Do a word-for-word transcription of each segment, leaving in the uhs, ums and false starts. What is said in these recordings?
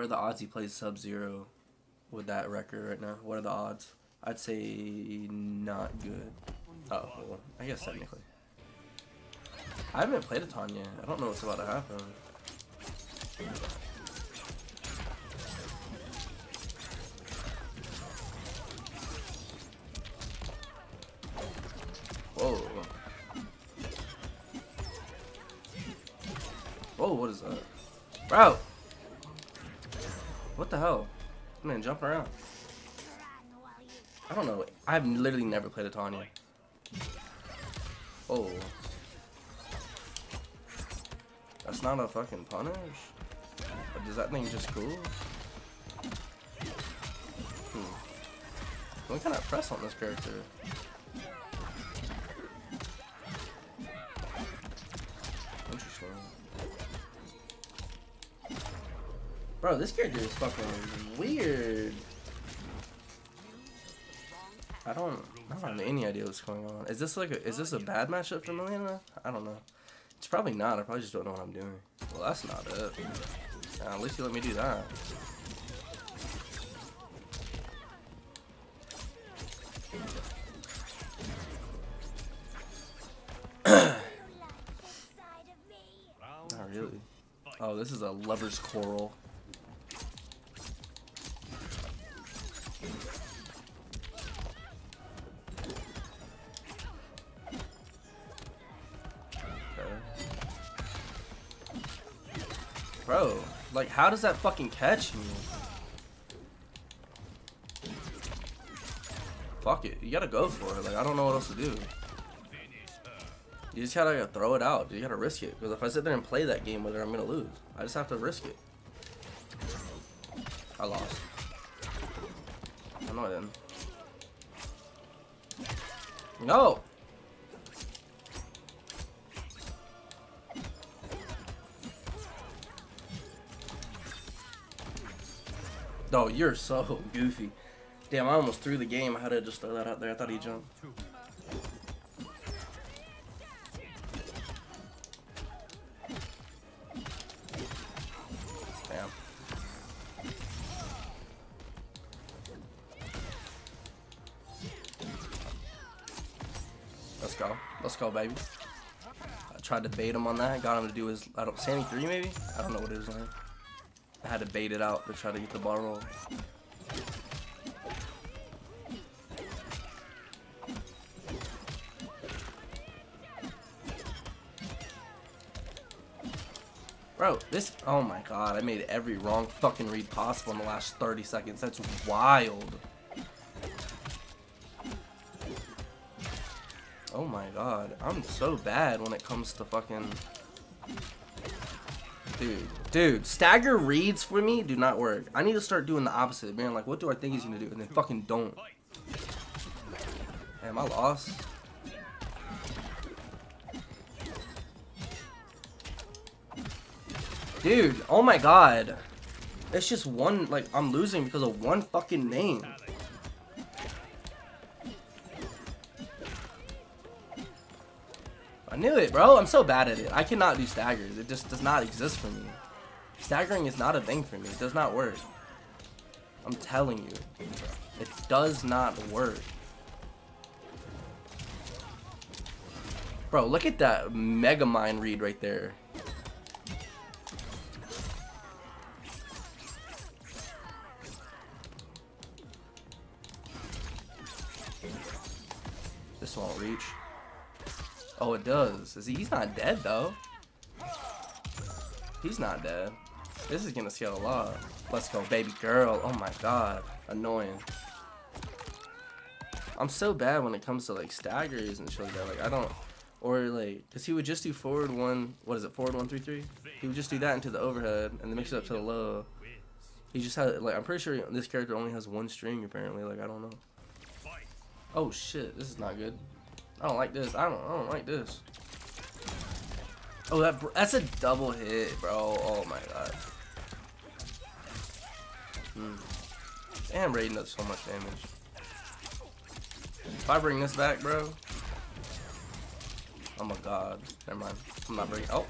What are the odds he plays Sub-Zero with that record right now? What are the odds? I'd say not good. Oh, well, I guess technically. I haven't played a Tanya. I don't know what's about to happen. Whoa. Whoa, what is that? Bro! What the hell? Man, jump around. I don't know. I've literally never played a Tanya. Oh. That's not a fucking punish? But does that thing just cool? Hmm. What kind of press on this character? Interesting. Bro, this character is fucking weird. I don't, I don't have any idea what's going on. Is this like a, is this a bad matchup for Mileena? I don't know. It's probably not. I probably just don't know what I'm doing. Well, that's not it. Nah, at least you let me do that. Not really. Oh, this is a Lover's Coral. Bro, like, how does that fucking catch me? Fuck it, you gotta go for it. Like, I don't know what else to do. You just gotta like, throw it out. You gotta risk it. Because if I sit there and play that game with her, I'm gonna lose. I just have to risk it. I lost. I know I didn't. No! No, oh, you're so goofy. Damn, I almost threw the game. I had to just throw that out there. I thought he jumped. Damn. Let's go. Let's go, baby. I tried to bait him on that. Got him to do his, I don't, Sandy three maybe? I don't know what it was like. I had to bait it out to try to get the ball roll. Bro, this, oh my god, I made every wrong fucking read possible in the last thirty seconds. That's wild. Oh my god, I'm so bad when it comes to fucking... Dude, dude, stagger reads for me do not work. I need to start doing the opposite, man. Like, what do I think he's gonna do? And then fucking don't. Damn, I lost. Dude, oh my god. It's just one, like, I'm losing because of one fucking name. I knew it, bro. I'm so bad at it. I cannot do staggers. It just does not exist for me. Staggering is not a thing for me. It does not work. I'm telling you. It does not work. Bro, look at that mega mind read right there. This won't reach. Oh, it does. See, he's not dead, though. He's not dead. This is gonna scale a lot. Let's go, baby girl. Oh, my God. Annoying. I'm so bad when it comes to, like, staggers and shit like that. Like, I don't... Or, like... Because he would just do forward one... What is it? Forward one, three, three? He would just do that into the overhead and then mix it up to the low. He just had... Like, I'm pretty sure this character only has one string, apparently. Like, I don't know. Oh, shit. This is not good. I don't like this. I don't. I don't like this. Oh, that that's a double hit, bro. Oh my god. Hmm. Damn, Raiden does so much damage. If I bring this back, bro. Oh my god. Never mind. I'm not bringing. Oh.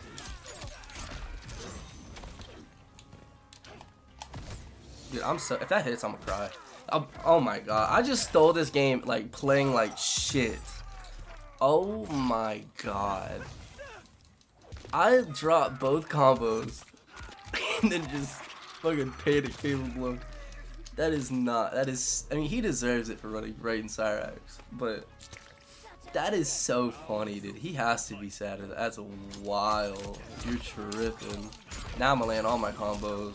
Dude, I'm so, if that hits, I'm gonna cry. I'm, oh my god, I just stole this game, like, playing like shit. Oh my god. I dropped both combos and then just fucking paid a cable blow. That is not, that is, I mean, he deserves it for running Raiden Cyrax, but that is so funny, dude. He has to be sad. That's wild. You're tripping. Now I'm gonna land all my combos.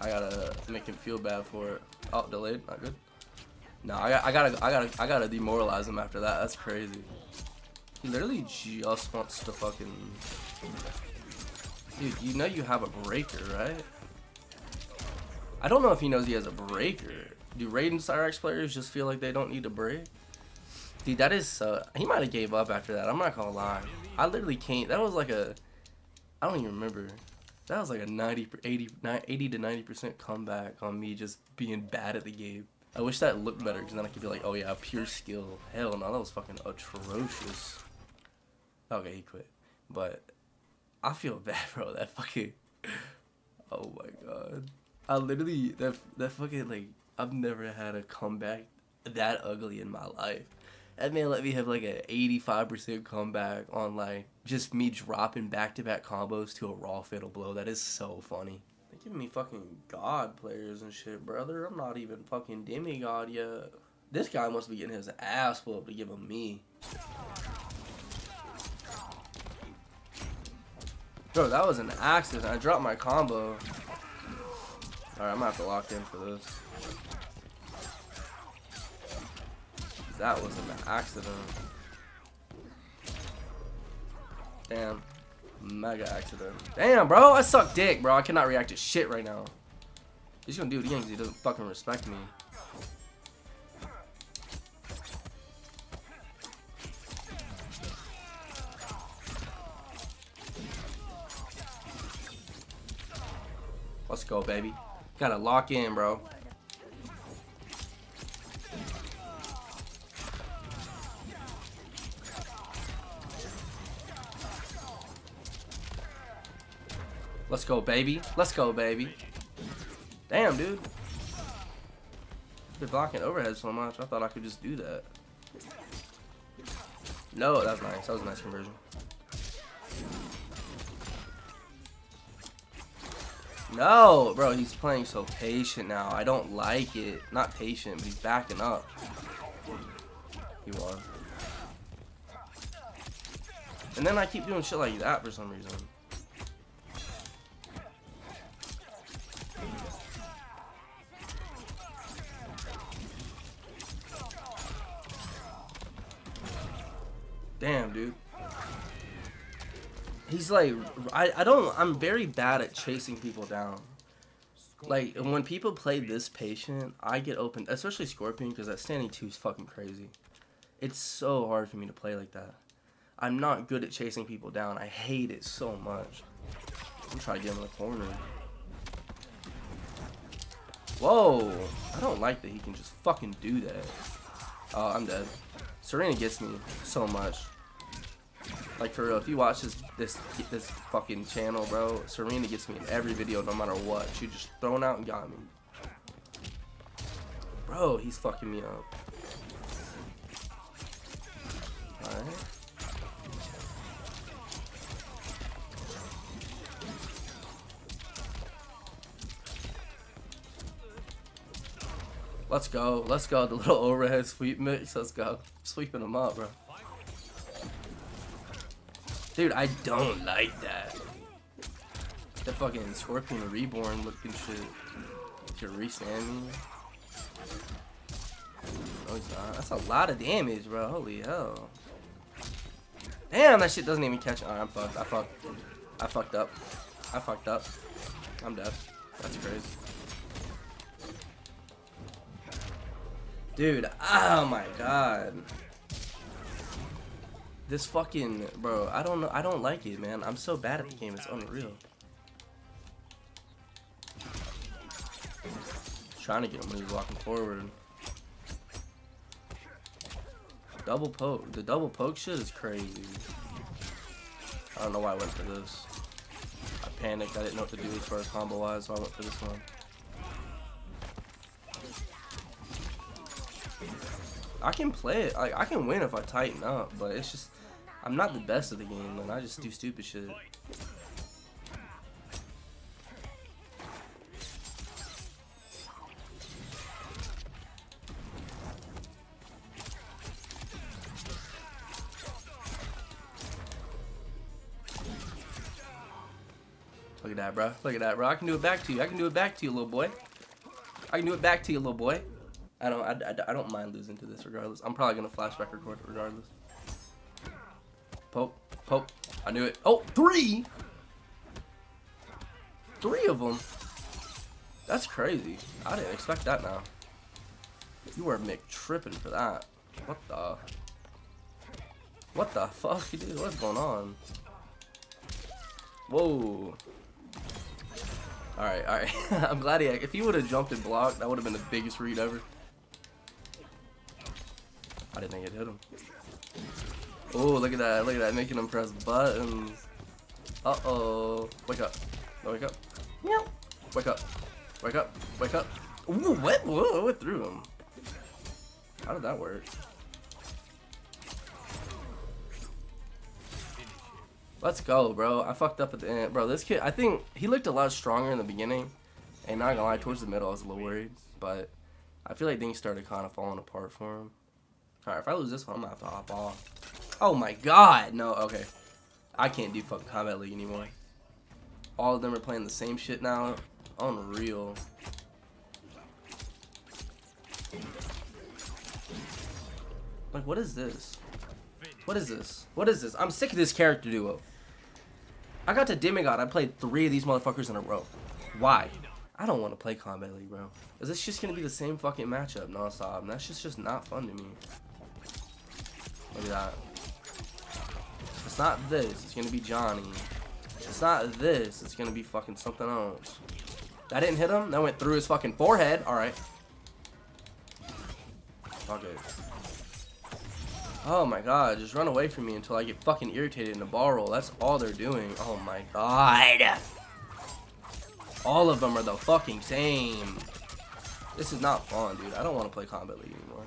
I gotta make him feel bad for it. Oh, delayed, not good. No, I, I gotta, I gotta, I gotta demoralize him after that. That's crazy. He literally just wants to fucking. Dude, you know you have a breaker, right? I don't know if he knows he has a breaker. Do Raiden Cyrax players just feel like they don't need a break? Dude, that is so. He might have gave up after that. I'm not gonna lie. I literally can't. That was like a. I don't even remember. That was like a ninety, eighty, eighty to ninety percent comeback on me just being bad at the game. I wish that looked better, because then I could be like, oh yeah, pure skill. Hell no, that was fucking atrocious. Okay, he quit. But I feel bad, bro. That fucking. Oh my god. I literally. That, that fucking, like. I've never had a comeback that ugly in my life. That man let me have like an eighty-five percent comeback on like just me dropping back-to-back combos to a raw fatal blow. That is so funny. They're giving me fucking god players and shit, brother. I'm not even fucking demigod yet. This guy must be getting his ass whooped to give him me. Bro, that was an accident. I dropped my combo. Alright, I'm gonna have to lock in for this. That was an accident. Damn. Mega accident. Damn, bro. I suck dick, bro. I cannot react to shit right now. He's gonna do it again because he doesn't fucking respect me. Let's go, baby. Gotta lock in, bro. Let's go, baby. Let's go, baby. Damn, dude. They're blocking overhead so much. I thought I could just do that. No, that was nice. That was a nice conversion. No, bro, he's playing so patient now. I don't like it. Not patient, but he's backing up. He won. And then I keep doing shit like that for some reason. Damn, dude. He's like, I, I don't, I'm very bad at chasing people down. Like, when people play this patient, I get open, especially Scorpion, because that standing two is fucking crazy. It's so hard for me to play like that. I'm not good at chasing people down. I hate it so much. I'm trying to get him in the corner. Whoa. I don't like that he can just fucking do that. Oh, I'm dead. Sareena gets me so much. Like, for real, if you watch this this this fucking channel, bro, Sareena gets me in every video, no matter what. She just thrown out and got me. Bro, he's fucking me up. Alright. Let's go. Let's go. The little overhead sweep mix. Let's go. Sweeping them up, bro. Dude, I don't like that. The fucking Scorpion Reborn looking shit. You're re-standing me. No, he's not. That's a lot of damage, bro. Holy hell. Damn, that shit doesn't even catch. Alright, I'm fucked. I fucked. I fucked up. I fucked up. I'm dead. That's crazy. Dude, oh my god. This fucking, bro, I don't know, I don't like it, man. I'm so bad at the game, it's unreal. I'm trying to get him when he's walking forward. Double poke, the double poke shit is crazy. I don't know why I went for this. I panicked. I didn't know what to do as far as combo-wise, so I went for this one. I can play it. Like, I can win if I tighten up, but it's just I'm not the best of the game, and I just do stupid shit. Look at that, bro. Look at that, bro. I can do it back to you. I can do it back to you, little boy. I can do it back to you, little boy. I don't, I, I, I don't mind losing to this regardless. I'm probably gonna flashback record regardless. Poke, poke. I knew it. Oh, three, three of them. That's crazy. I didn't expect that. Now you were McTripping for that. What the? What the fuck, dude? What's going on? Whoa. All right, all right. I'm glad he. If he would have jumped and blocked, that would have been the biggest read ever. I didn't think it hit him. Oh, look at that! Look at that! Making him press buttons. Uh oh! Wake up! No, wake up! Meow. Wake up! Wake up! Wake up! Ooh, what? Whoa! What threw him? How did that work? Let's go, bro. I fucked up at the end, bro. This kid, I think he looked a lot stronger in the beginning, and not gonna lie, towards the middle I was a little worried, but I feel like things started kind of falling apart for him. All right, if I lose this one, I'm gonna have to hop off. Oh my god, no, okay. I can't do fucking Combat League anymore. All of them are playing the same shit now. Unreal. Like, what is this? What is this? What is this? I'm sick of this character duo. I got to Demigod. I played three of these motherfuckers in a row. Why? I don't want to play Combat League, bro. Is this just going to be the same fucking matchup nonstop? And that's just, just not fun to me. Look at that. It's not this. It's going to be Johnny. It's not this. It's going to be fucking something else. That didn't hit him. That went through his fucking forehead. All right. Fuck it. Oh my god. Just run away from me until I get fucking irritated in the ball roll. That's all they're doing. Oh my god. All of them are the fucking same. This is not fun, dude. I don't want to play Combat League anymore.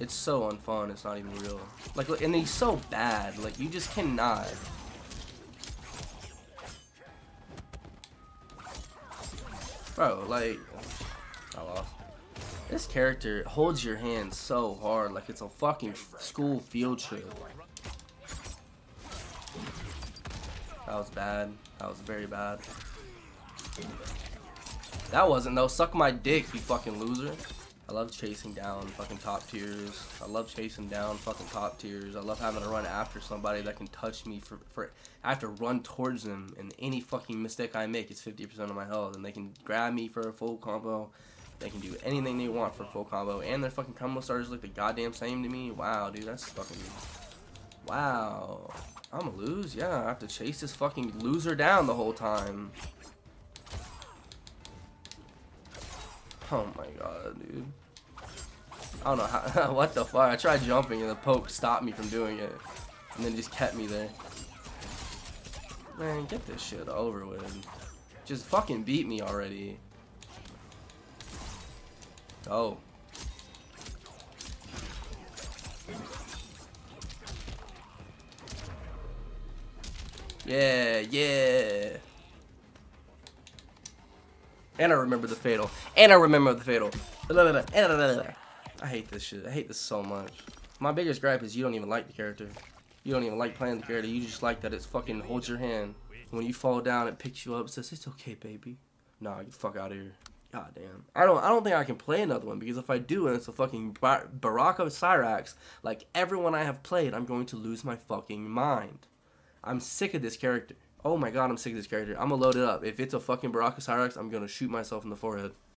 It's so unfun. It's not even real. Like, look, and he's so bad. Like, you just cannot. Bro, like, I lost. This character holds your hand so hard, like it's a fucking school field trip. That was bad. That was very bad. That wasn't though. Suck my dick, you fucking loser. I love chasing down fucking top tiers. I love chasing down fucking top tiers. I love having to run after somebody that can touch me for, for I have to run towards them, and any fucking mistake I make, it's fifty percent of my health, and they can grab me for a full combo. They can do anything they want for a full combo, and their fucking combo starters look the goddamn same to me. Wow, dude, that's fucking wow. I'm gonna lose? Yeah, I have to chase this fucking loser down the whole time. Oh my god, dude. I don't know how. What the fuck? I tried jumping and the poke stopped me from doing it. And then just kept me there. Man, get this shit over with. Just fucking beat me already. Oh. Yeah, yeah. And I remember the fatal. And I remember the fatal. I hate this shit. I hate this so much. My biggest gripe is you don't even like the character. You don't even like playing the character. You just like that it's fucking holds your hand. When you fall down, it picks you up and says, "It's okay, baby." Nah, get the fuck out of here. God damn. I don't, I don't think I can play another one, because if I do and it's a fucking Bar Baraka Cyrax, like everyone I have played, I'm going to lose my fucking mind. I'm sick of this character. Oh my god, I'm sick of this character. I'm gonna load it up. If it's a fucking Baraka Cyrax, I'm gonna shoot myself in the forehead.